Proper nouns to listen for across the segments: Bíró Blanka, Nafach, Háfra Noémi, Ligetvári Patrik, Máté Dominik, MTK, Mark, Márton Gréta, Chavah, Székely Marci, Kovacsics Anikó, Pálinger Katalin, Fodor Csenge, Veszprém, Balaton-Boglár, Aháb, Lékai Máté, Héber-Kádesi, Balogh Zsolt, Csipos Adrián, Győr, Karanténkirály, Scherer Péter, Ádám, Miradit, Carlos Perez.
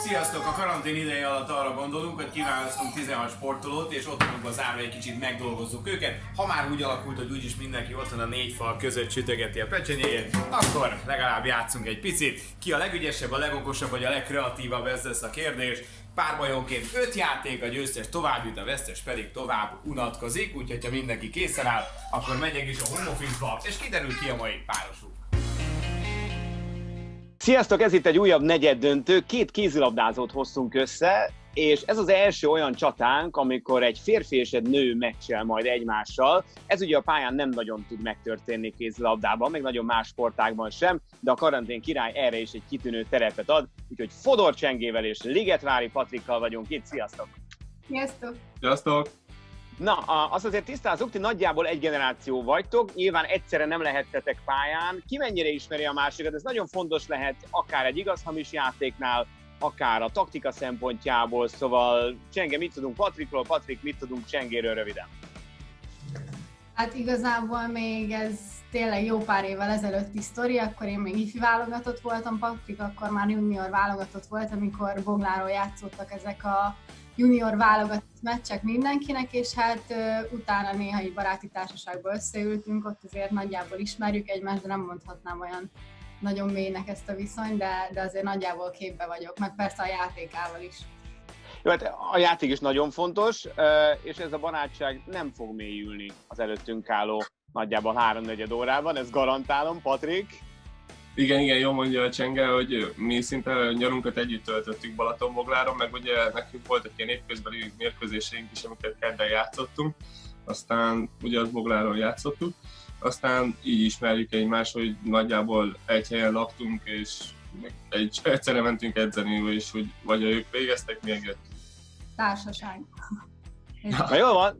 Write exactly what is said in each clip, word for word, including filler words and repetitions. Sziasztok! A karantén ideje alatt arra gondolunk, hogy kiválasztunk tizenhat sportolót, és otthonokba zárva egy kicsit megdolgozzuk őket. Ha már úgy alakult, hogy úgyis mindenki otthon a négy fal között sütögeti a pecsenyéjét, akkor legalább játszunk egy picit. Ki a legügyesebb, a legokosabb vagy a legkreatívabb, ez lesz a kérdés. Párbajonként öt játék, a győztes tovább jut, a vesztes pedig tovább unatkozik, úgyhogy ha mindenki készen áll, akkor megyek is a home office-ba, és kiderül ki a mai párosuk. Sziasztok, ez itt egy újabb negyeddöntő, két kézilabdázót hoztunk össze, és ez az első olyan csatánk, amikor egy férfi és egy nő meccsel majd egymással. Ez ugye a pályán nem nagyon tud megtörténni kézilabdában, meg nagyon más sportágban sem, de a Karanténkirály erre is egy kitűnő terepet ad, úgyhogy Fodor Csengével és Ligetvári Patrikkal vagyunk itt. Sziasztok! Sziasztok! Sziasztok! Na, azt azért tisztázok, ti nagyjából egy generáció vagytok, nyilván egyszerre nem lehettetek pályán. Ki mennyire ismeri a másikat, ez nagyon fontos lehet akár egy igaz hamis játéknál, akár a taktika szempontjából, szóval Csenge, mit tudunk Patrikról, Patrik, mit tudunk Csengéről röviden? Hát igazából még ez tényleg jó pár évvel ezelőtti sztori, akkor én még ifi válogatott voltam, Patrik akkor már junior válogatott volt, amikor Bogláról játszottak ezek a junior válogatott meccsek mindenkinek, és hát uh, utána néha egy baráti társaságban összeültünk, ott azért nagyjából ismerjük egymást, de nem mondhatnám olyan nagyon mélynek ezt a viszony, de, de azért nagyjából képbe vagyok, meg persze a játékával is. Jó, hát a játék is nagyon fontos, és ez a barátság nem fog mélyülni az előttünk álló nagyjából háromnegyed órában, ezt garantálom, Patrik. Igen, igen, jól mondja a Csenge, hogy mi szinte nyarunkat együtt töltöttük Balaton-Bogláron, meg ugye nekünk voltak ilyen évközbeli mérkőzéseink is, amiket kedden játszottunk, aztán ugye az Bogláron játszottuk, aztán így ismerjük egymást, hogy nagyjából egy helyen laktunk, és egy, egyszerre mentünk edzeni, és hogy vagy ők végeztek, mi egyet. Társaság. Na jól van.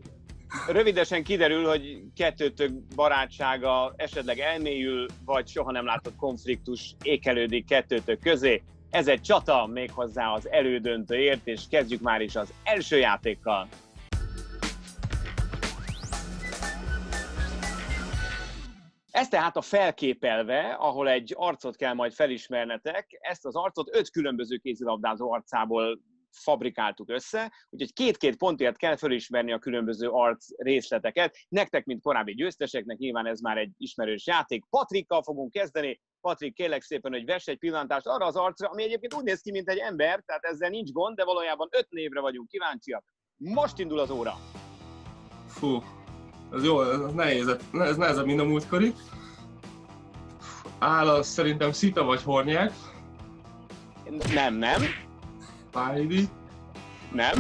Rövidesen kiderül, hogy kettőtök barátsága esetleg elmélyül, vagy soha nem látott konfliktus ékelődik kettőtök közé. Ez egy csata, méghozzá az elődöntőért, és kezdjük már is az első játékkal. Ez tehát a felképelve, ahol egy arcot kell majd felismernetek. Ezt az arcot öt különböző kézilabdázó arcából fabrikáltuk össze, úgyhogy két-két pontért kell felismerni a különböző arc részleteket. Nektek, mint korábbi győzteseknek, nyilván ez már egy ismerős játék. Patrikkal fogunk kezdeni. Patrik, kérlek szépen, hogy vess egy pillantást arra az arcra, ami egyébként úgy néz ki, mint egy ember, tehát ezzel nincs gond, de valójában öt névre vagyunk kíváncsiak. Most indul az óra. Fú, ez jó, ez nehéz, ez nehezebb, mint a múltkori. Áll, szerintem szita vagy hornyák. Nem, nem. Pálydi. Nem.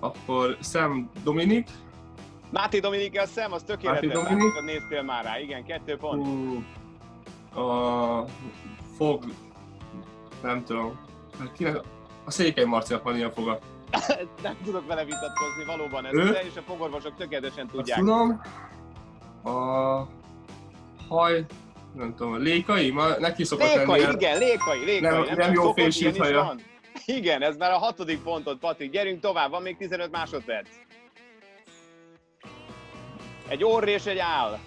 Akkor Sam Dominik. Máté Dominik, a Sam, az tökéletes. Látom, néztél már rá. Igen, kettő pont. Uh, a... Fog... Nem tudom. A Székely Marcinak van ilyen foga. Nem tudok vele vitatkozni, valóban ez. De és a fogorvosok tökéletesen tudják. Azt tudom. A... Haj... Nem tudom, Lékai? Ma neki szokott Lékai, lenni, igen, Lékai, Lékai. Nem, nem, nem jó fésült haja. Igen, ez már a hatodik pontod, Patrik. Gyerünk tovább, van még tizenöt másodperc. Egy orr és egy áll.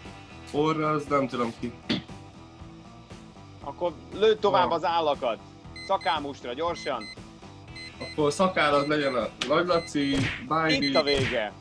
Orr, az nem tudom ki. Akkor lőd tovább az állakat. Szakámustra, gyorsan. Akkor szakállat legyen a Nagy Laci, Bájdi. Itt a vége.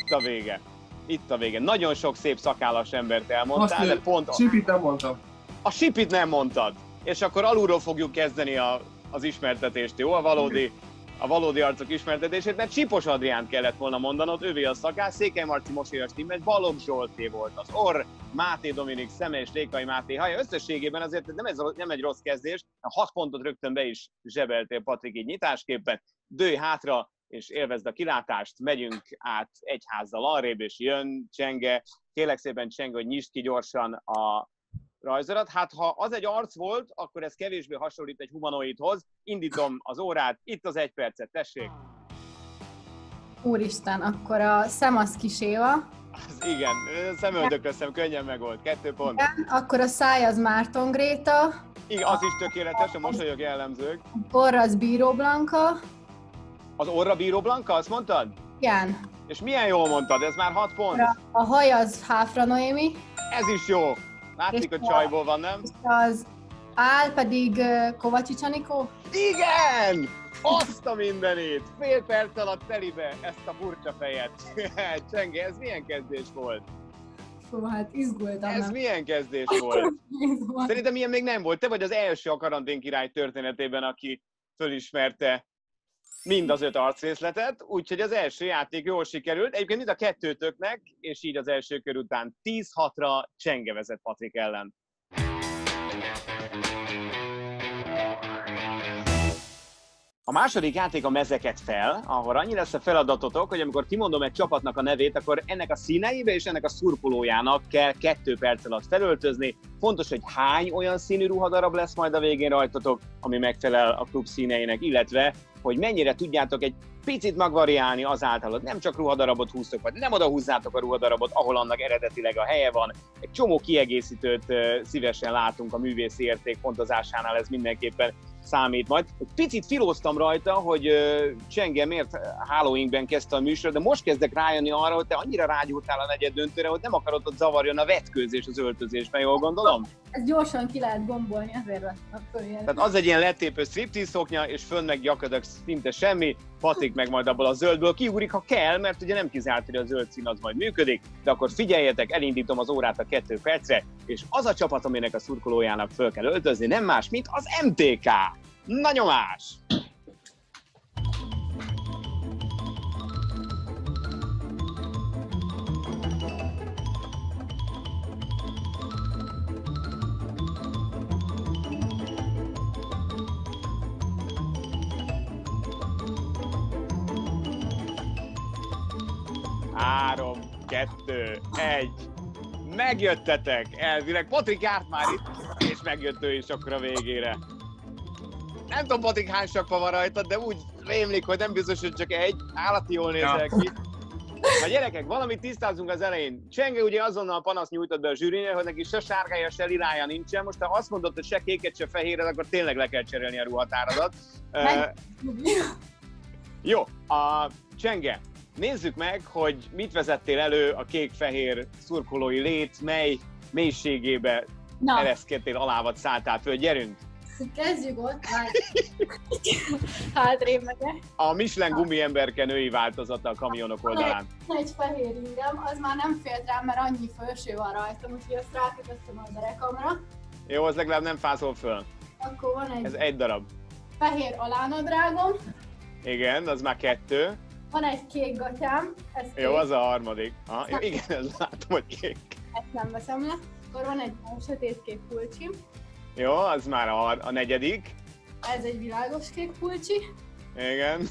Itt a vége. Itt a vége. Nagyon sok szép szakállas embert elmondtál, de pont a... Sipit nem mondtam. A Sipit nem mondtad. És akkor alulról fogjuk kezdeni a... az ismertetést, jó? A valódi, a valódi arcok ismertetését, mert Csipos Adriánt kellett volna mondanod, ővé a szakás, Székely Marci Mosélyas Timmel, Balogh Zsolté volt az orr, Máté Dominik szeme és Lékai Máté haja. Összességében azért nem, ez, nem egy rossz kezdés, a hat pontot rögtön be is zsebeltél, Patrik, így nyitásképpen. Dőj hátra és élvezd a kilátást, megyünk át egy házzal arrébb, és jön Csenge. Kérlek szépen, Csenge, hogy nyisd ki gyorsan a rajzolat. Hát ha az egy arc volt, akkor ez kevésbé hasonlít egy humanoidhoz. Indítom az órát, itt az egy percet, tessék! Úristen, akkor a szem az kis Éva. Az igen, szemöldökre szem, könnyen megold, kettő pont. Igen, akkor a száj az Márton Gréta. Igen, az is tökéletes, a mosolyog jellemzők. Orr az Bíró Blanka. Az orra Bíró Blanka, azt mondtad? Igen. És milyen jól mondtad, ez már hat pont. A haj az Háfra Noémi. Ez is jó. Látszik, hogy csajból van, nem? Az Áll pedig Kovacsics Anikó? Igen! Azt a mindenit! Fél perc alatt telibe ezt a furcsa fejet. Csenge, ez milyen kezdés volt? Fú, hát izgultam. Ez milyen kezdés volt? Szerintem ilyen még nem volt. Te vagy az első a Karanténkirály történetében, aki fölismerte mind az öt arcrészletet, úgyhogy az első játék jól sikerült. Egyébként mind a kettőtöknek, és így az első kör után tíz hatra Csenge vezet Patrik ellen. A második játék a mezeket fel, ahol annyi lesz a feladatotok, hogy amikor kimondom egy csapatnak a nevét, akkor ennek a színeibe és ennek a szurkolójának kell kettő perc alatt felöltözni. Fontos, hogy hány olyan színű ruhadarab lesz majd a végén rajtatok, ami megfelel a klub színeinek, illetve hogy mennyire tudjátok egy picit megvariálni azáltal, hogy nem csak ruhadarabot húztok, vagy nem oda húzzátok a ruhadarabot, ahol annak eredetileg a helye van. Egy csomó kiegészítőt szívesen látunk a művészi érték pontozásánál, ez mindenképpen számít majd. Egy picit filóztam rajta, hogy Csenge miért Halloweenben kezdte a műsor, de most kezdek rájönni arra, hogy te annyira rágyúrtál a negyed döntőre, hogy nem akarod, hogy zavarjon a vetkőzés az öltözésben, jól gondolom? Ez gyorsan ki lehet gombolni, azért lettem. Tehát az egy ilyen letépő striptease szoknya, és fönn meg gyakorlatilag szinte semmi, Patrik meg majd abból a zöldből kiugrik, ha kell, mert ugye nem kizárt, hogy a zöld szín az majd működik, de akkor figyeljetek, elindítom az órát a kettő percre, és az a csapat, aminek a szurkolójának föl kell öltözni, nem más, mint az em té ká. Na nyomás! három, kettő, egy, megjöttetek elvileg. Patrik járt már itt, és megjött ő is akkor a végére. Nem tudom, Patrik, hány sakva van rajtad, de úgy rémlik, hogy nem biztos, hogy csak egy. Állati jól nézel ja. ki. Na gyerekek, valamit tisztázunk az elején. Csenge ugye azonnal panaszt nyújtott be a zsűrinél, hogy neki se sárgája, se lirája nincsen. Most ha azt mondod, hogy se kéket, se fehéret, akkor tényleg le kell cserélni a ruhatáradat. Uh, jó, a Csenge. Nézzük meg, hogy mit vezettél elő a kék-fehér szurkolói lét, mely mélységébe ereszkedtél, alávad szálltál föl. Gyerünk! Kezdjük ott, hátrébb megyek. A Michelin gumiemberke női változata a kamionok oldalán. Egy fehér ingem, az már nem félt rám, mert annyi felső van rajtam, úgyhogy azt rákötöttem a derekamra. Jó, az legalább nem fázol föl. Akkor van egy. Ez egy darab. Fehér alánadrágom. Igen, az már kettő. Van egy kék gatyám. Ez kék. Jó, az a harmadik. Ha, jó, igen, ezt látom, hogy kék. Ezt nem veszem le. Akkor van egy sötétkék pulcsim. Jó, az már a, a negyedik. Ez egy világos kék pulcsi. Igen.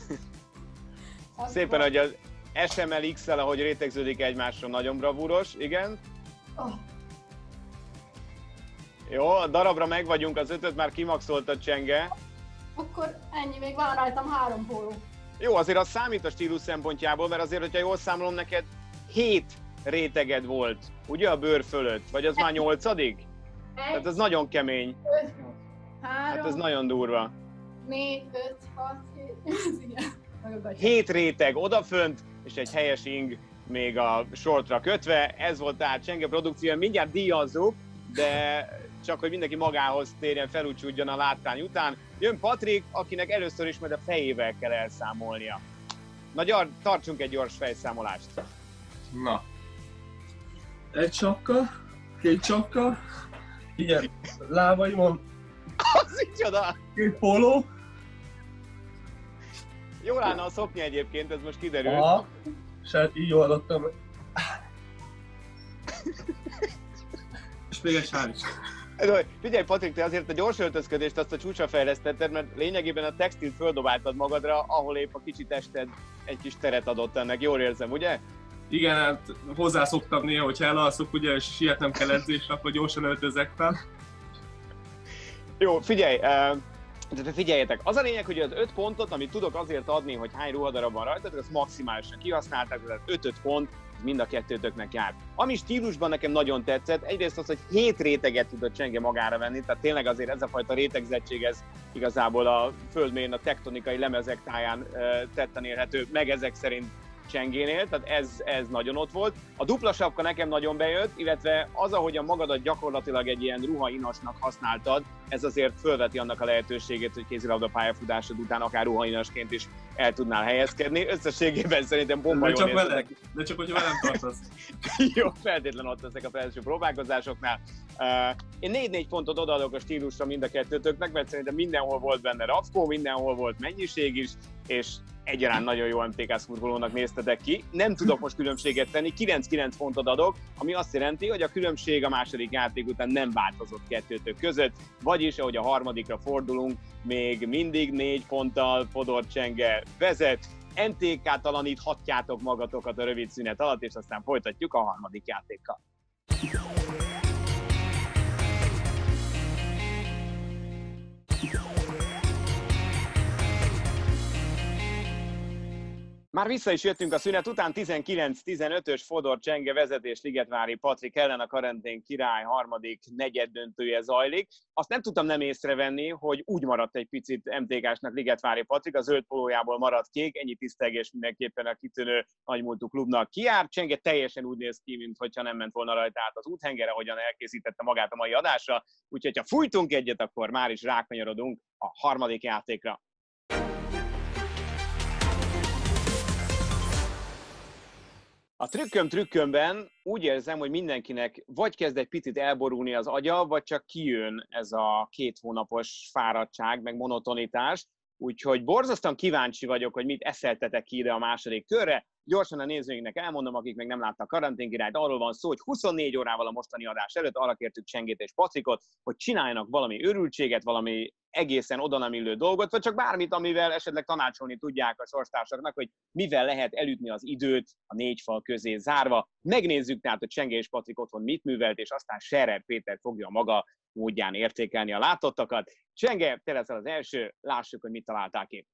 Akkor... Szépen, hogy az es em el iksz-el, ahogy rétegződik egymásra, nagyon bravúros. Igen. Oh. Jó, a darabra meg vagyunk, az ötöt már kimaxolt a Csenge. Akkor ennyi, még van rajtam három póló. Jó, azért az számít a stílus szempontjából, mert azért, hogyha jól számolom, neked hét réteged volt, ugye a bőr fölött? Vagy az már nyolcadik? Tehát ez nagyon kemény. Három, hát ez nagyon durva. Négy, öt, hat, hét, hét réteg odafönt, és egy helyes ing még a sortra kötve. Ez volt tehát Csenge produkció, mindjárt díjazzuk, de csak hogy mindenki magához térjen, felúcsúdjon a látvány után. Jön Patrik, akinek először is majd a fejével kell elszámolnia. Na gyar, tartsunk egy gyors fejszámolást. Na. Egy sapka, két sapka, igen, lábaimon. Az micsoda! Két póló. Jól állna a szoknya egyébként, ez most kiderül. Aha, saját így jól adottam. És még egy sáris. Figyelj, Patrik, te azért a gyors öltözködést azt a csúcsra fejlesztetted, mert lényegében a textilt földobáltad magadra, ahol épp a kicsi tested egy kis teret adott ennek. Jól érzem, ugye? Igen, hát hozzászoktam néha, hogyha elalszok, ugye, és sietnem kell edzésre, akkor gyorsan öltözek fel. Jó, figyelj, uh, figyeljetek, az a lényeg, hogy az öt pontot, amit tudok azért adni, hogy hány ruhadarab van rajtatok, azt maximálisan kihasználták, tehát öt-öt pont, mind a kettőtöknek jár. Ami stílusban nekem nagyon tetszett, egyrészt az, hogy hét réteget tudott Csenge magára venni, tehát tényleg azért ez a fajta rétegzettség, ez igazából a földmérőn, a tektonikai lemezek táján tetten érhető, meg ezek szerint Csengénél, tehát ez, ez nagyon ott volt. A dupla sapka nekem nagyon bejött, illetve az, ahogyan magadat gyakorlatilag egy ilyen ruhainasnak használtad, ez azért fölveti annak a lehetőségét, hogy kézilabda pályafutásod után akár ruhainasként is el tudnál helyezkedni. Összességében szerintem bomba jól néztek. De csak, vele, de csak hogy velem tartasz. Jó, feltétlenül ott lesznek a felső próbálkozásoknál. Uh, én négy-négy pontot odaadok a stílusra mind a kettőtöknek, mert szerintem mindenhol volt benne rafkó, mindenhol volt mennyiség is, és egyaránt nagyon jó em té ká szurkolónak néztetek ki. Nem tudok most különbséget tenni, kilenc-kilenc pontot adok, ami azt jelenti, hogy a különbség a második játék után nem változott kettőtök között, vagyis ahogy a harmadikra fordulunk, még mindig négy ponttal Fodor Csenge vezet. em té ká talaníthatjátok magatokat a rövid szünet alatt, és aztán folytatjuk a harmadik játékkal. Már vissza is jöttünk a szünet után, tizenkilenc-tizenötös Fodor Csenge vezetés Ligetvári Patrik ellen a Karanténkirály harmadik negyeddöntője zajlik. Azt nem tudtam nem észrevenni, hogy úgy maradt egy picit em té ká-snak Ligetvári Patrik, a zöld polójából maradt kék, ennyi tisztelgés mindenképpen a kitűnő nagymúltú klubnak kijár. Csenge teljesen úgy néz ki, mintha nem ment volna rajta át az úthengere, ahogyan elkészítette magát a mai adásra. Úgyhogy ha fújtunk egyet, akkor már is rákanyarodunk a harmadik játékra. A trükköm trükkömben úgy érzem, hogy mindenkinek vagy kezd egy picit elborulni az agya, vagy csak kijön ez a két hónapos fáradtság, meg monotonitás. Úgyhogy borzasztóan kíváncsi vagyok, hogy mit eszeltetek ki ide a második körre. Gyorsan a nézőinknek elmondom, akik még nem láttak Karanténkirályt, arról van szó, hogy huszonnégy órával a mostani adás előtt arra kértük Csengét és Patrikot, hogy csináljanak valami őrültséget, valami egészen oda nem illő dolgot, vagy csak bármit, amivel esetleg tanácsolni tudják a sorstársaknak, hogy mivel lehet elütni az időt a négy fal közé zárva. Megnézzük tehát, hogy Csenge és Patrik otthon mit művelt, és aztán Scherer Péter fogja maga módján értékelni a látottakat. Csenge, te leszel az első, lássuk, hogy mit találtál ki.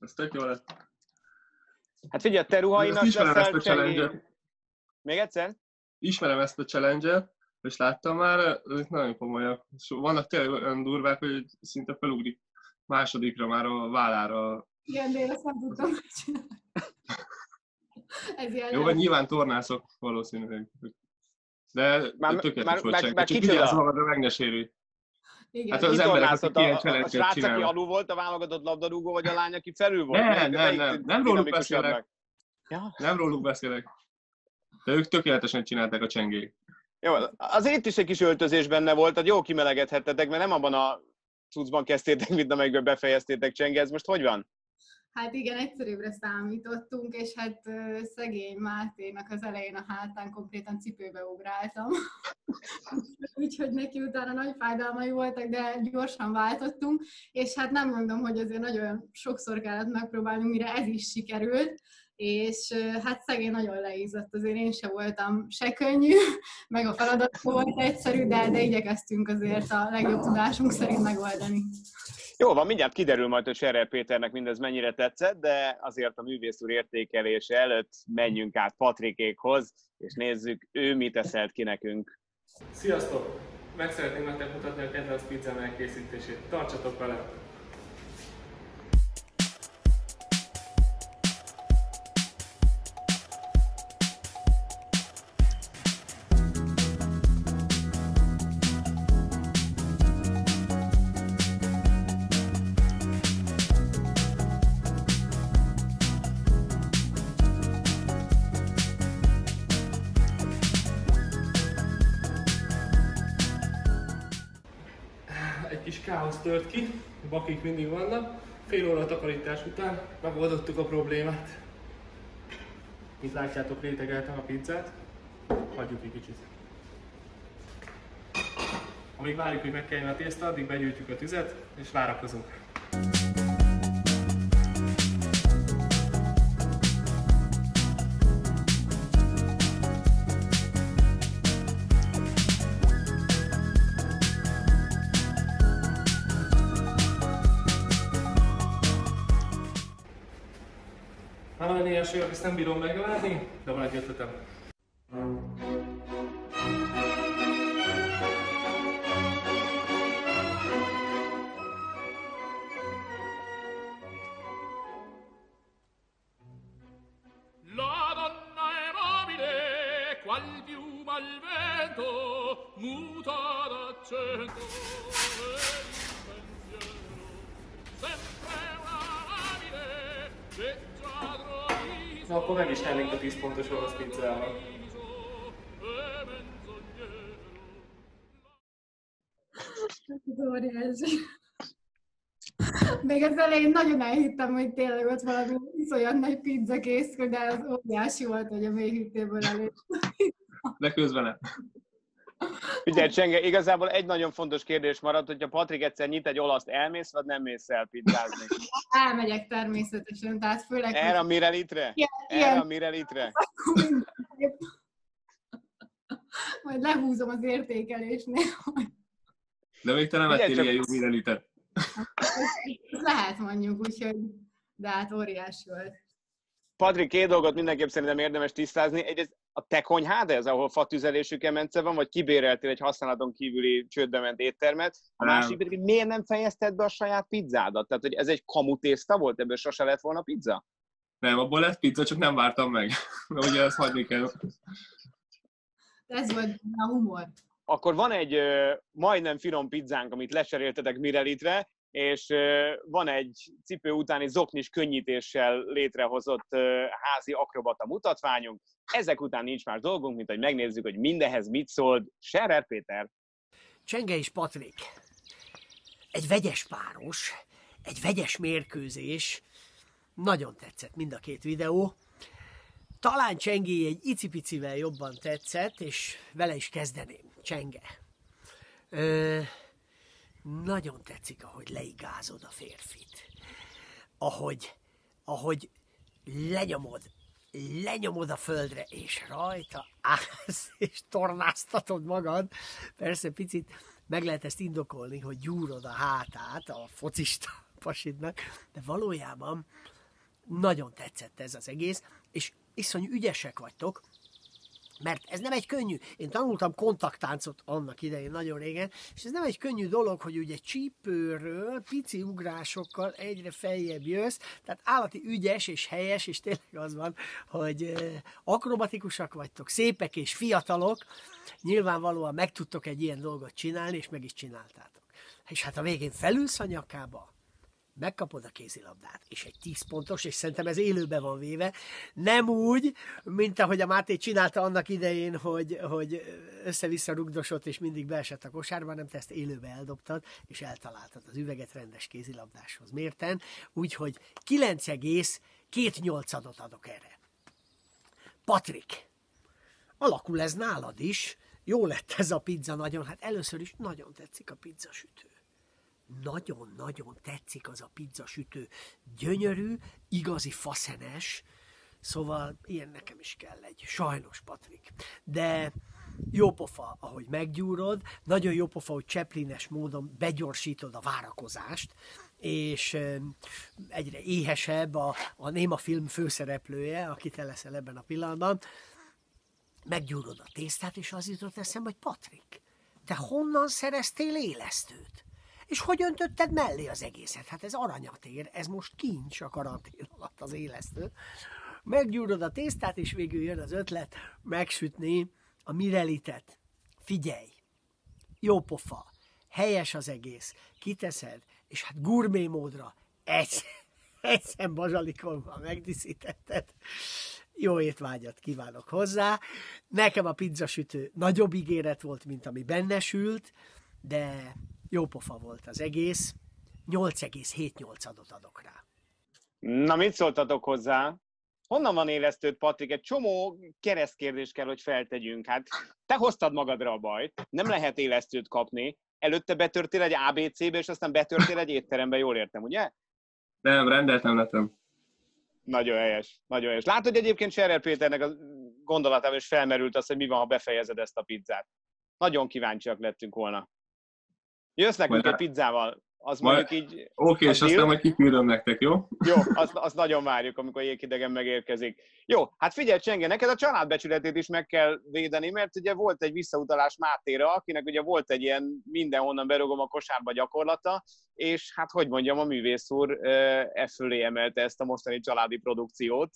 Ez tök jó lett. Hát figyelj, te ruhainak leszel, Csengé. Még egyszer? Ismerem ezt a challenge-et, és láttam már, ezek nagyon komolyak. És vannak tényleg olyan durvák, hogy szinte felugrik másodikra már a vállára. Igen, de én azt nem tudtam megcsinálni. Jó, vagy nyilván tornászok valószínűleg. De már, tökéletes volt Csengé. Csak vigyázz magadra, meg ne sérülj. Igen, hát az emberek, akik ilyen cselekvőt csinálnak. A srác, aki alul volt a válogatott labdarúgó, vagy a lány, aki felül volt? Nem, nem, nem. Nem róluk beszélek. Ja. Nem róluk beszélek. De ők tökéletesen csinálták a Csengék. Jó, azért itt is egy kis öltözés benne volt, tehát jól kimelegedhettetek, mert nem abban a cuccban kezdtétek, mint amelyikből befejeztétek, Csenge. Ez most hogy van? Hát igen, egyszerűbbre számítottunk, és hát szegény Máténak az elején a hátán konkrétan cipőbe ugráltam. Úgyhogy neki utána nagy fájdalmai voltak, de gyorsan váltottunk, és hát nem mondom, hogy azért nagyon sokszor kellett megpróbálnunk, mire ez is sikerült, és hát szegény nagyon leízott, azért én se voltam se könnyű, meg a feladat volt egyszerű, de, de igyekeztünk azért a legjobb tudásunk szerint megoldani. Jó van, mindjárt kiderül majd, hogy Scherer Péternek mindez mennyire tetszett, de azért a művész úr értékelése előtt menjünk át Patrikékhoz, és nézzük, ő mit eszelt ki nekünk. Sziasztok! Meg szeretném nektek mutatni a kedvenc pizzám elkészítését. Tartsatok vele! egy kis káosz tört ki, bakik mindig vannak. Fél óra takarítás után megoldottuk a problémát. Itt látjátok, rétegeltem a pizzát, hagyjuk egy kicsit. Amíg várjuk, hogy megkeljen a tészta, addig begyűjtjük a tüzet és várakozunk. Nagyon éhes vagyok, ezt nem bírom megvárni, de van egy ötletem. La donna è mobile, qual piuma al vento, muta d'accento e di pensiero, sempre amabile, leggiadro. Na, akkor meg is tennénk a tíz pontos orosz pizzával. Még az elején nagyon elhittem, hogy tényleg ott valami olyan nagy pizza készül, de az óriási volt, hogy a mély hűtőből elég. De közben nem. Ugye, Csenge, igazából egy nagyon fontos kérdés maradt, hogyha Patrik egyszer nyit egy olaszt, elmész, vagy nem mész el pizzázni? Elmegyek természetesen, tehát főleg... Erre a mirelitre? Erre a mirelitre? Majd lehúzom az értékelésnél. De még te nem vettél ilyen jó mirelitet. Lehet mondjuk, úgyhogy... De hát óriási volt. Patrik, két dolgot mindenképp szerintem érdemes tisztázni. Egyrészt a te konyhád ez, ahol fatüzelésű kemence van, vagy kibéreltél egy használaton kívüli csődbe ment éttermet? A nem. Másik pedig, miért nem fejezted be a saját pizzádat? Tehát, hogy ez egy kamutészta volt, ebből sose lett volna pizza? Nem, abból lett pizza, csak nem vártam meg. Mert ugye ezt hagyni kell. Ez volt a humor. Akkor van egy ö, majdnem finom pizzánk, amit leseréltetek mirelitre, és ö, van egy cipő utáni zoknis könnyítéssel létrehozott ö, házi akrobata mutatványunk. Ezek után nincs más dolgunk, mint hogy megnézzük, hogy mindehez mit szólt Scherer Péter. Csenge és Patrik, egy vegyes páros, egy vegyes mérkőzés, nagyon tetszett mind a két videó. Talán Csengé egy icipicivel jobban tetszett, és vele is kezdeném. Csenge, Ö, nagyon tetszik, ahogy leigázod a férfit, ahogy, ahogy lenyomod, lenyomod a földre, és rajta állsz, és tornáztatod magad. Persze picit meg lehet ezt indokolni, hogy gyúrod a hátát a focista pasidnak, de valójában nagyon tetszett ez az egész, és iszonyú ügyesek vagytok, mert ez nem egy könnyű. Én tanultam kontakttáncot annak idején nagyon régen, és ez nem egy könnyű dolog, hogy ugye csípőről, pici ugrásokkal egyre feljebb jössz, tehát állati ügyes és helyes, és tényleg az van, hogy akrobatikusak vagytok, szépek és fiatalok, nyilvánvalóan meg tudtok egy ilyen dolgot csinálni, és meg is csináltátok. És hát a végén felülsz a nyakába, megkapod a kézilabdát, és egy tíz pontos, és szerintem ez élőbe van véve, nem úgy, mint ahogy a Máté csinálta annak idején, hogy, hogy össze-vissza rugdosott, és mindig beesett a kosárba, nem te ezt élőbe eldobtad, és eltaláltad az üveget rendes kézilabdáshoz mérten, úgyhogy kilenc egész két nyolcadot adok erre. Patrik, alakul ez nálad is, jó lett ez a pizza nagyon, hát először is nagyon tetszik a pizzasütő. Nagyon-nagyon tetszik az a pizzasütő. Gyönyörű, igazi faszenes, szóval ilyen nekem is kell egy. Sajnos, Patrik. De jó pofa, ahogy meggyúrod, nagyon jó pofa, hogy cseplines módon begyorsítod a várakozást, és egyre éhesebb a, a néma film főszereplője, aki te leszel ebben a pillanatban. Meggyúrod a tésztát, és az jutott eszembe, hogy Patrik, te honnan szereztél élesztőt? És hogy öntötted mellé az egészet? Hát ez aranyat ér, ez most kincs a karantén alatt az élesztő. Meggyúrod a tésztát, és végül jön az ötlet megsütni a mirelitet. Figyelj! Jó pofa, helyes az egész, kiteszed, és hát gurmé módra egy, egy szem bazsalikommal megdiszítetted. Jó étvágyat kívánok hozzá. Nekem a pizzasütő nagyobb ígéret volt, mint ami benne sült, de... Jó pofa volt az egész, nyolc egész hét nyolcadot adok rá. Na, mit szóltatok hozzá? Honnan van élesztőd, Patrik? Egy csomó keresztkérdés kell, hogy feltegyünk. Hát te hoztad magadra a bajt, nem lehet élesztőt kapni. Előtte betörtél egy á bé cé-be, és aztán betörtél egy étterembe, jól értem, ugye? Nem, rendeltem, lettem. Nagyon helyes, nagyon helyes. Látod, hogy egyébként Scherer Péternek a gondolatában is felmerült az, hogy mi van, ha befejezed ezt a pizzát. Nagyon kíváncsiak lettünk volna. Jössz nekünk egy pizzával, az majd, mondjuk így... Oké, és aztán majd kiküldöm nektek, jó? Jó, azt, azt nagyon várjuk, amikor jéghidegen megérkezik. Jó, hát figyelj, Csenge, neked a családbecsületét is meg kell védeni, mert ugye volt egy visszautalás Mátéra, akinek ugye volt egy ilyen mindenhonnan berúgom a kosárba gyakorlata, és hát hogy mondjam, a művész úr e fölé emelte ezt a mostani családi produkciót.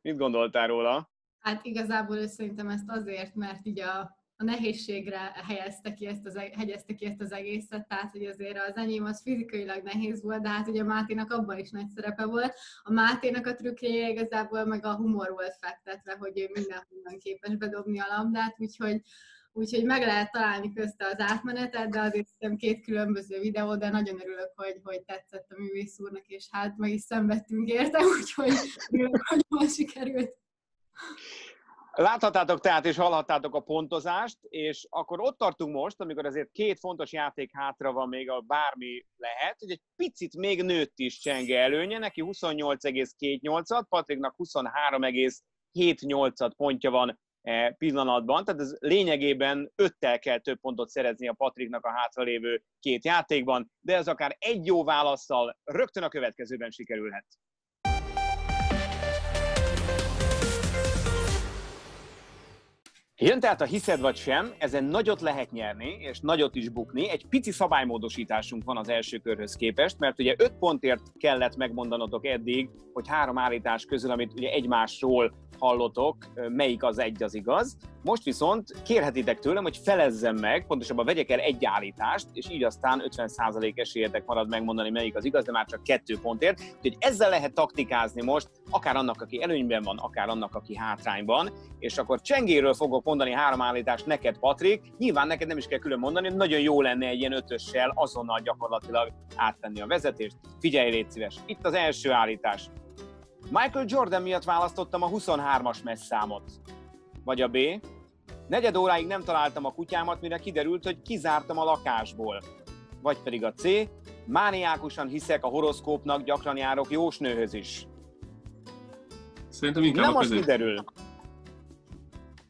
Mit gondoltál róla? Hát igazából szerintem ezt azért, mert így a... a nehézségre helyezte ki, ezt az, hegyezte ki ezt az egészet, tehát hogy azért az enyém az fizikailag nehéz volt, de hát ugye Máténak abban is nagy szerepe volt. A Máténak a trükkje igazából meg a humor volt fektetve, hogy ő mindenhonnan képes bedobni a labdát, úgyhogy, úgyhogy meg lehet találni közte az átmenetet, de azért hiszem két különböző videó, de nagyon örülök, hogy, hogy tetszett a művész úrnak, és hát meg is szenvedtünk érte, úgyhogy örülök, hogy jól sikerült. Láthatátok tehát és hallhattátok a pontozást, és akkor ott tartunk most, amikor azért két fontos játék hátra van még, a bármi lehet, hogy egy picit még nőtt is Csenge előnye, neki huszonnyolc egész két nyolcad, Patriknak huszonhárom egész hét nyolcad pontja van pillanatban, tehát ez lényegében öttel kell több pontot szerezni a Patriknak a hátralévő két játékban, de ez akár egy jó válasszal rögtön a következőben sikerülhet. Jön tehát a hiszed vagy sem, ezen nagyot lehet nyerni, és nagyot is bukni. Egy pici szabálymódosításunk van az első körhöz képest, mert ugye öt pontért kellett megmondanotok eddig, hogy három állítás közül, amit ugye egymásról hallotok, melyik az egy az igaz. Most viszont kérhetitek tőlem, hogy felezzem meg, pontosabban vegyek el egy állítást, és így aztán ötven százalék esélyetek marad megmondani, melyik az igaz, de már csak kettő pontért. Úgyhogy ezzel lehet taktikázni most, akár annak, aki előnyben van, akár annak, aki hátrányban, és akkor Csengéről fogok mondani három állítást neked, Patrik. Nyilván neked nem is kell külön mondani, nagyon jó lenne egy ilyen ötössel azonnal gyakorlatilag átvenni a vezetést. Figyelj, légy szíves. Itt az első állítás. Michael Jordan miatt választottam a huszonhármas messzámot. Vagy a B. Negyed óráig nem találtam a kutyámat, mire kiderült, hogy kizártam a lakásból. Vagy pedig a C. Mániákusan hiszek a horoszkópnak, gyakran járok jósnőhöz is. Szerintem inkább nem a közép. Nem az kiderül.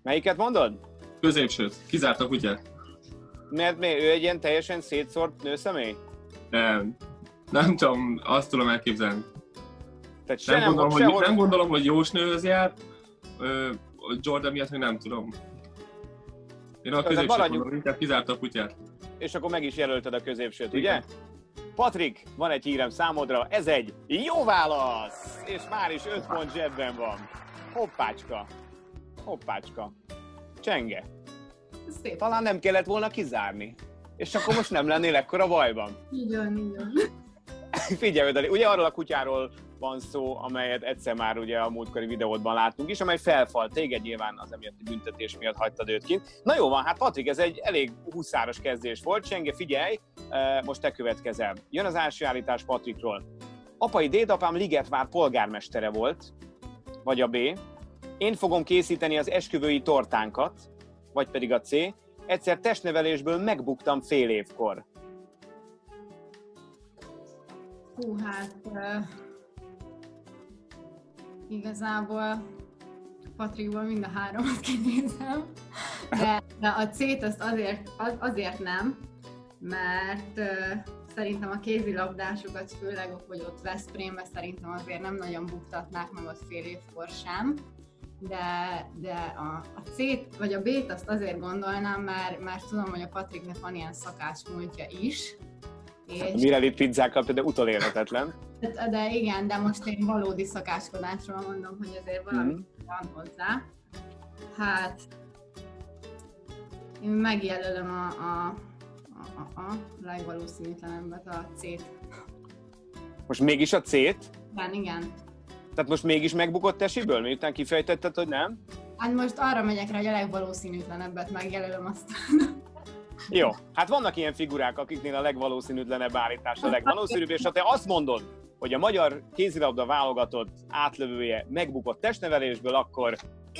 Melyiket mondod? Középsőt. Kizárt a kutyát. Mert mi, ő egy ilyen teljesen szétszórt nőszemély? Nem. Nem tudom, azt tudom elképzelni. Tehát nem, nem, gondolom, hogy, nem gondolom, hogy jósnőhöz jár, Jordan miatt még nem tudom. Én a középsőt mondom, inkább kizárt a kutyát. És akkor meg is jelölted a középsőt, igen, ugye? Patrik, van egy hírem számodra, ez egy jó válasz! És már is öt pont zsebben van. Hoppácska! Hoppácska! Csenge! Szép. Talán nem kellett volna kizárni. És akkor most nem lennél ekkora bajban. Igen, igen. Figyelj, Dali, ugye arról a kutyáról van szó, amelyet egyszer már ugye a múltkori videódban láttunk is, amely felfalt téged, nyilván az emiatt a büntetés miatt hagytad őt kint. Na jó van, hát Patrik, ez egy elég huszáros kezdés volt. Csenge, figyelj, most te következel. Jön az első állítás Patrikról. Apai dédapám Ligetvár polgármestere volt, vagy a B. Én fogom készíteni az esküvői tortánkat, vagy pedig a C. Egyszer testnevelésből megbuktam fél évkor. Hú, hát... Igazából Patrikból mind a háromot kinézem, de, de a C-t azt azért, az, azért nem, mert uh, szerintem a kézilabdásokat, főleg hogy ott Veszprémben szerintem azért nem nagyon buktatnák meg ott fél évkor sem, de, de a, a C-t vagy a B-t azt azért gondolnám, mert, mert tudom, hogy a Patriknek van ilyen szakás múltja is. És... Mireli pizzákkal például utolérhetetlen. De, de igen, de most én valódi szakáskodásról mondom, hogy azért valami mm. van hozzá. Hát... Én megjelölöm a, a, a, a, a legvalószínűtlenebbet, a C-t. Most mégis a C-t? Igen, igen. Tehát most mégis megbukott esiből, miután kifejtetted, hogy nem? Hát most arra megyek rá, hogy a legvalószínűtlenebbet megjelölöm, aztán... Jó, hát vannak ilyen figurák, akiknél a legvalószínűtlenebb állítás a legvalószínűbb, és ha te azt mondod, hogy a magyar kézilabda válogatott átlövője megbukott testnevelésből, akkor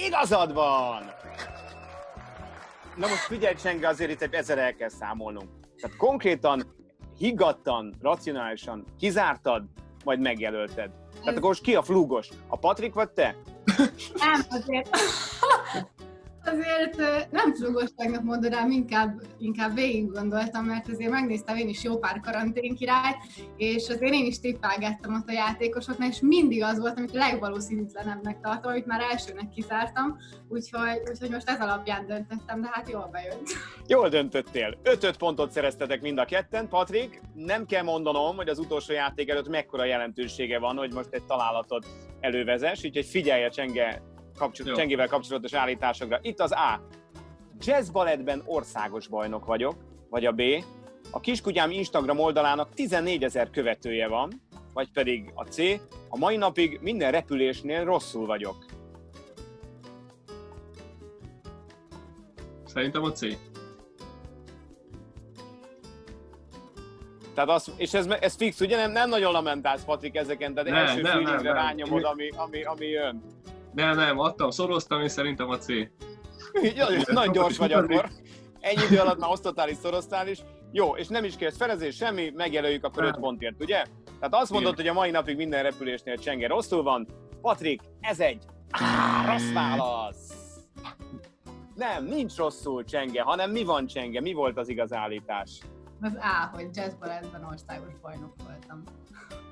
igazad van! Na most figyelj, Csenge, azért itt egy ezerrel kell számolnunk. Tehát konkrétan, higgadtan, racionálisan kizártad, majd megjelölted. Tehát akkor most ki a flúgos? A Patrik vagy te? Nem, azért. Azért nem flúgosságnak mondanám, inkább, inkább végig gondoltam, mert azért megnéztem én is jó pár Karanténkirályt, és azért én is tippálgattam ott a játékosoknál, és mindig az volt, amit a legvalószínűtlenebbnek tartom, amit már elsőnek kizártam, úgyhogy, úgyhogy most ez alapján döntöttem, de hát jól bejött. Jól döntöttél. öt-öt pontot szereztetek mind a ketten. Patrik, nem kell mondanom, hogy az utolsó játék előtt mekkora jelentősége van, hogy most egy találatot elővezes, úgyhogy figyelj a Csenge Kapcsol- Csengével kapcsolatos állításokra. Itt az A. Jazzbalettben országos bajnok vagyok, vagy a B. A kiskutyám Instagram oldalának tizennégyezer követője van, vagy pedig a C. A mai napig minden repülésnél rosszul vagyok. Szerintem a C. Tehát az, és ez, ez fix, ugye? Nem, nem nagyon lamentálsz, Patrik, ezeken, de első feelingre rányomod, ami, ami, ami jön. Nem, nem, adtam, szoroztam, és szerintem a C. Nagyon gyors vagy akkor. Ennyi idő alatt már osztottál és szoroztál is. Jó, és nem is kérsz felezés, semmi, megjelöljük akkor öt pontért, ugye? Tehát azt mondod, hogy a mai napig minden repülésnél Csenge rosszul van. Patrik, ez egy rossz válasz. Nem, nincs rosszul, Csenge, hanem mi van, Csenge? Mi volt az igaz állítás? Az A, hogy jazzbalettben országos bajnok voltam.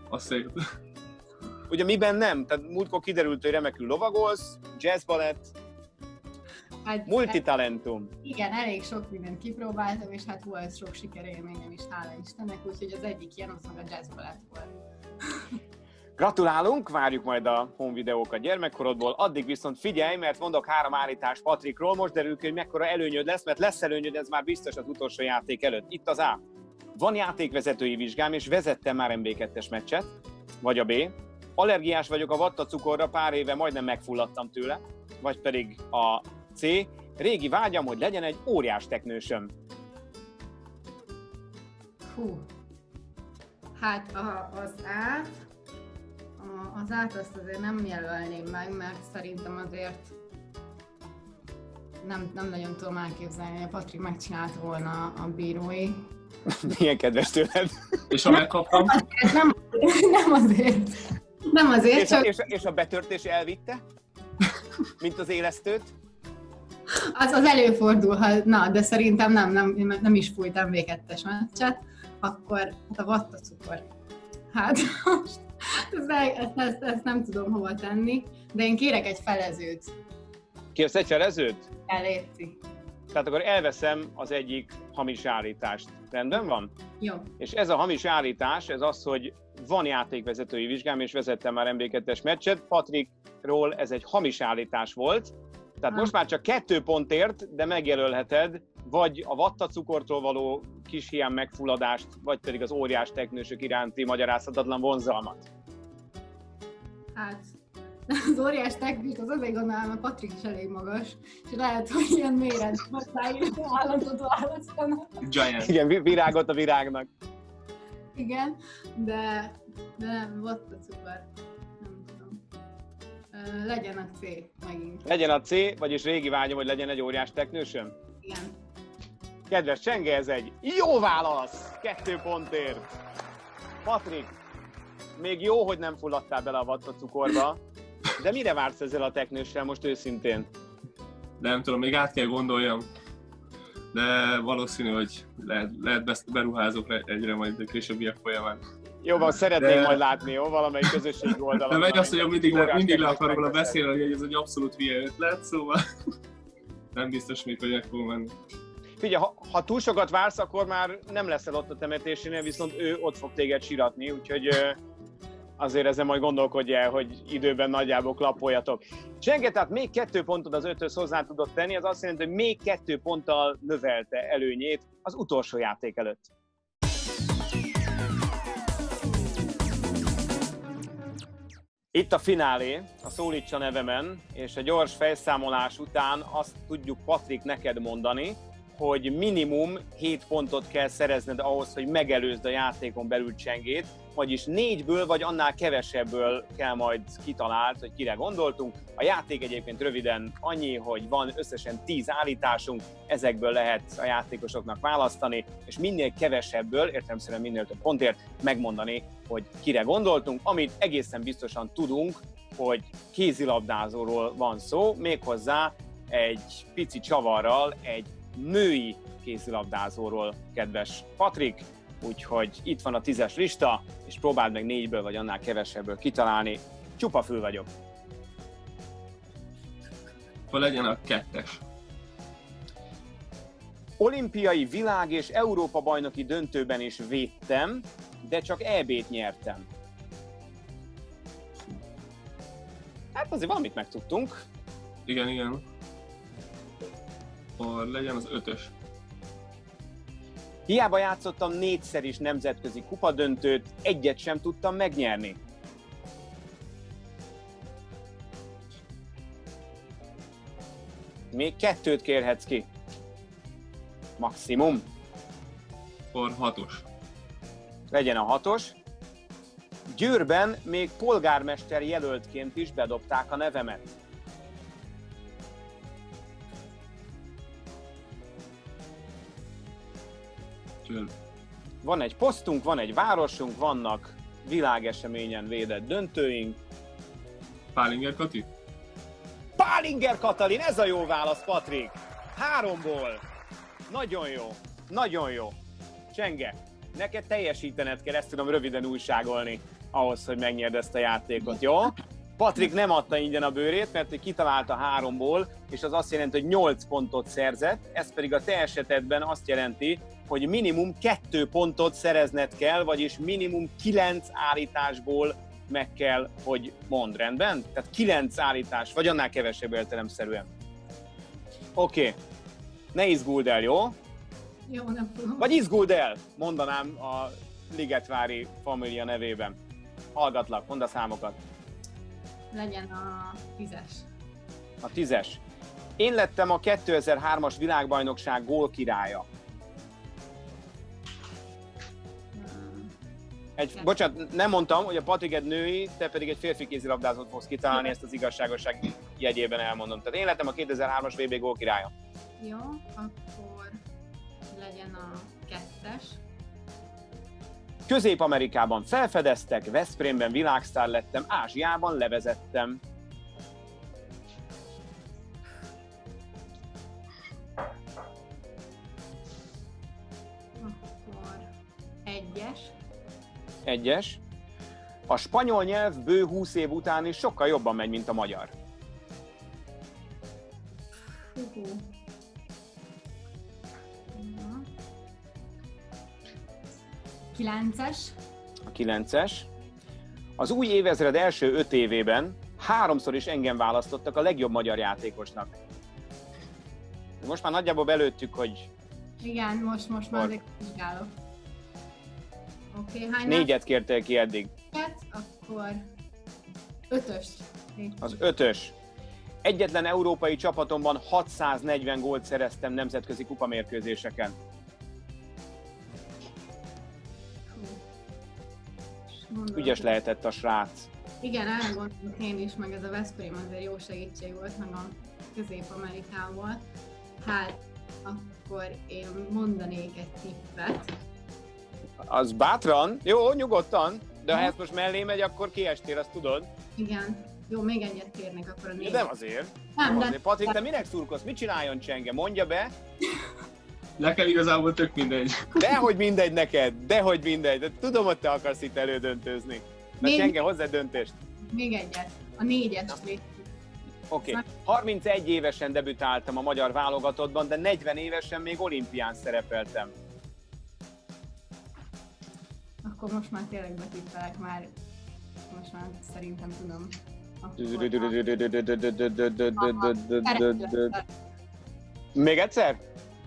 A szép. Ugye miben nem? Tehát múltkor kiderült, hogy remekül lovagolsz, jazzbalett, hát, multitalentum. Hát, igen, elég sok mindent kipróbáltam, és hát volt sok sikerélményem is, hála Istennek, úgyhogy az egyik ilyen, az meg a jazzbalett volt. Gratulálunk, várjuk majd a home videókat gyermekkorodból, addig viszont figyelj, mert mondok három állítást Patrikról, most derül ki, hogy mekkora előnyöd lesz, mert lesz előnyöd, ez már biztos az utolsó játék előtt. Itt az A. Van játékvezetői vizsgám, és vezettem már em bé kettes meccset, vagy a B. Allergiás vagyok a vattacukorra, pár éve majdnem megfulladtam tőle, vagy pedig a C. Régi vágyam, hogy legyen egy óriás teknősöm. Hú, hát a, az át, a, az át azt azért nem jelölném meg, mert szerintem azért nem, nem nagyon tudom elképzelni, hogy a Patrik megcsinálta volna a, a bírói. Milyen kedves tőled. És ha megkaptam? Nem, nem azért. Nem azért, és, csak... és, és a betörtés elvitte? Mint az élesztőt? Az, az előfordulhat, na, de szerintem nem, nem, nem is fújtam em bé kettes meccset, akkor hát a vattacukor. Hát most ezt, ezt, ezt nem tudom hova tenni, de én kérek egy felezőt. Kérsz egy felezőt? Eléti. Tehát akkor elveszem az egyik hamis állítást. Rendben van? Jó. És ez a hamis állítás, ez az, hogy van játékvezetői vizsgám, és vezettem már em bé kettes meccset. Patrikról ez egy hamis állítás volt. Tehát ha. Most már csak kettő pontért, de megjelölheted, vagy a vattacukortól való kis hián megfulladást, vagy pedig az óriás teknősök iránti magyarázhatatlan vonzalmat. Hát... Az óriás teknős, az azért gondolom, mert Patrik is elég magas, és lehet, hogy ilyen méret hozzáírni állandót választanak. Giant. Igen, virágot a virágnak. Igen, de, de nem, volt a szuper. Nem tudom. Legyen a C megint. Legyen a C, vagyis régi vágyom, hogy legyen egy óriás teknősöm? Igen. Kedves Csenge, ez egy jó válasz! Kettő pontért. Patrik, még jó, hogy nem fulladtál bele a vattacukorba. De mire vársz ezzel a teknőssel most őszintén? De nem tudom, még át kell gondoljam. De valószínű, hogy lehet, lehet beruházok egyre majd a későbbiek folyamán. Jó van, szeretnék de... majd látni, jó? Valamelyik közösségi oldalon. De meg azt, hogy mindig, le, mindig le akarok róla beszélni, hogy ez egy abszolút hülye ötlet, szóval nem biztos még, hogy meg fogom menni. Figyelj, ha, ha túl sokat vársz, akkor már nem leszel ott a temetésénél, viszont ő ott fog téged síratni, úgyhogy... Azért ezen majd gondolkodj el, hogy időben nagyjából klappoljatok. Csenge, tehát még kettő pontot az ötöz hozzá tudott tenni, az azt jelenti, hogy még kettő ponttal növelte előnyét az utolsó játék előtt. Itt a finálé, a Szólítsa nevemen, és a gyors fejszámolás után azt tudjuk Patrik neked mondani, hogy minimum hét pontot kell szerezned ahhoz, hogy megelőzd a játékon belül Csengét, vagyis négyből vagy annál kevesebből kell majd kitalált, hogy kire gondoltunk. A játék egyébként röviden annyi, hogy van összesen tíz állításunk, ezekből lehet a játékosoknak választani, és minél kevesebből, értelemszerűen minél több pontért megmondani, hogy kire gondoltunk, amit egészen biztosan tudunk, hogy kézilabdázóról van szó, méghozzá egy pici csavarral, egy női kézilabdázóról, kedves Patrik, úgyhogy itt van a tízes lista, és próbáld meg négyből vagy annál kevesebből kitalálni. Csupa fül vagyok. Hol legyen a kettes? Olimpiai, világ és Európa bajnoki döntőben is védtem, de csak é bét nyertem. Hát azért valamit megtudtunk. Igen, igen. Hol legyen az ötös? Hiába játszottam négyszer is nemzetközi kupadöntőt, egyet sem tudtam megnyerni. Még kettőt kérhetsz ki. Maximum. Akkor hatos. Legyen a hatos. Győrben még polgármester jelöltként is bedobták a nevemet. Van egy posztunk, van egy városunk, vannak világeseményen védett döntőink. Pálinger Kati? Pálinger Katalin, ez a jó válasz, Patrik! Háromból! Nagyon jó, nagyon jó. Csenge, neked teljesítened kell, ezt tudom röviden újságolni ahhoz, hogy megnyerd ezt a játékot, jó? Patrik nem adta ingyen a bőrét, mert hogy kitalálta háromból, és az azt jelenti, hogy nyolc pontot szerzett, ez pedig a te esetedben azt jelenti, hogy minimum kettő pontot szerezned kell, vagyis minimum kilenc állításból meg kell, hogy mondd, rendben? Tehát kilenc állítás, vagy annál kevesebb értelemszerűen. Oké, okay. Ne izguld el, jó? Jó, nem tudom. Vagy izguld el, mondanám a Ligetvári família nevében. Hallgatlak, mondd a számokat. Legyen a tízes. A tízes. Én lettem a kétezer-hármas világbajnokság gólkirálya. Egy, bocsánat, nem mondtam, hogy a Patrik egy női, te pedig egy férfi kézilabdázót fogsz kitalálni, ezt az igazságosság jegyében elmondom. Tehát én lettem a kétezer-hármas vé bé gólkirálya. Jó, akkor legyen a kettes. Közép-Amerikában felfedeztek, Veszprémben világsztár lettem, Ázsiában levezettem. Akkor egyes. Egyes. A spanyol nyelv bő húsz év után is sokkal jobban megy, mint a magyar. Uh-huh. kilences. A kilences. Az új évezred első öt évében háromszor is engem választottak a legjobb magyar játékosnak. Most már nagyjából belőttük, hogy... Igen, most, most már azért vizsgálok. Okay, négyet kértél ki eddig. Hát, akkor ötös. Az ötös. Egyetlen európai csapatomban hatszáznegyven gólt szereztem nemzetközi kupamérkőzéseken. Mondom. Ügyes lehetett a srác. Igen, elmondom én is, meg ez a Veszprém azért jó segítség volt, meg a Közép-Amerikából. Hát, akkor én mondanék egy tippet. Az bátran? Jó, nyugodtan. De ha ezt most mellé megy, akkor kiestél, azt tudod? Igen. Jó, még egyet kérnek akkor a négy. De nem azért. Nem, nem de... azért. Patrik, te minek szurkolsz? Mit csináljon Csenge? Mondja be. Nekem igazából tök mindegy. Dehogy mindegy neked, dehogy mindegy. De tudom, hogy te akarsz itt elődöntőzni. Na még... Csenge, hozzá döntést. Még egyet. A négyet. Oké. Okay. harmincegy évesen debütáltam a magyar válogatottban, de negyven évesen még olimpián szerepeltem. Akkor most már tényleg betippelek, már most már szerintem tudom. Még egyszer?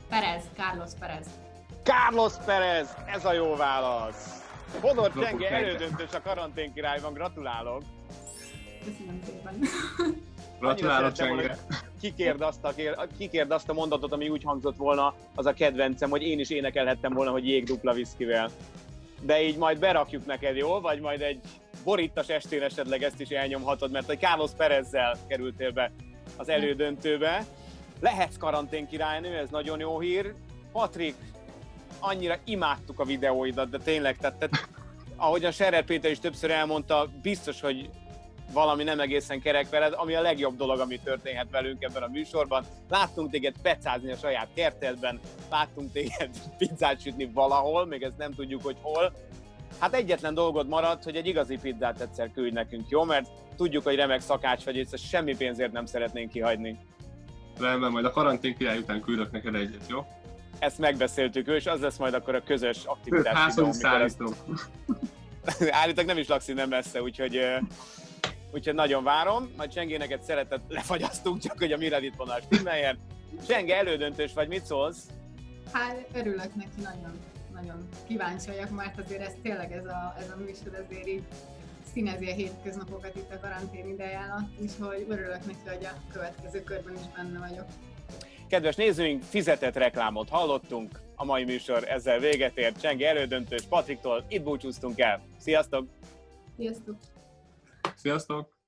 Perez, Carlos Perez. Carlos Perez, ez a jó válasz. Fodor Csenge elődöntős a Karanténkirályban, gratulálok. Köszönöm szépen. Gratulálok, Csenge. kikérd azt a, kikérd azt a mondatot, ami úgy hangzott volna, az a kedvencem, hogy én is énekelhettem volna, hogy jég dupla viszkivel. De így majd berakjuk neked, jó? Vagy majd egy borítas estén esetleg ezt is elnyomhatod, mert egy Carlos Perezzel kerültél be az elődöntőbe. Lehetsz karanténkirálynő, ez nagyon jó hír. Patrik, annyira imádtuk a videóidat, de tényleg, tehát, tehát ahogy a Scherer Péter is többször elmondta, biztos, hogy valami nem egészen kerek veled, ami a legjobb dolog, ami történhet velünk ebben a műsorban. Láttunk téged pecázni a saját kertedben, láttunk téged pizzát sütni valahol, még ezt nem tudjuk, hogy hol. Hát egyetlen dolgod maradt, hogy egy igazi pizzát egyszer küldj nekünk, jó? Mert tudjuk, hogy remek szakács vagy, és semmi pénzért nem szeretnénk kihagyni. Rendben, majd a karanténkirály után küldök neked egyet, jó? Ezt megbeszéltük, és az lesz majd akkor a közös aktivitás. Házom szállítom. Ezt... Állítok, nem is laksz innen messze, úgyhogy... Úgyhogy nagyon várom, majd Csengé neked szeretett lefagyasztunk, csak hogy a Miradit vonal stimmeljen. Csenge, elődöntős vagy, mit szólsz? Hát örülök neki, nagyon, nagyon kíváncsi vagyok, mert azért ez tényleg ez a, ez a műsor azért így színezi a hétköznapokat itt a karantén idején, úgyhogy örülök neki, hogy a következő körben is benne vagyok. Kedves nézőink, fizetett reklámot hallottunk, a mai műsor ezzel véget ért. Csenge elődöntős Patriktól, itt búcsúztunk el. Sziasztok! Sziasztok! Sziasztok!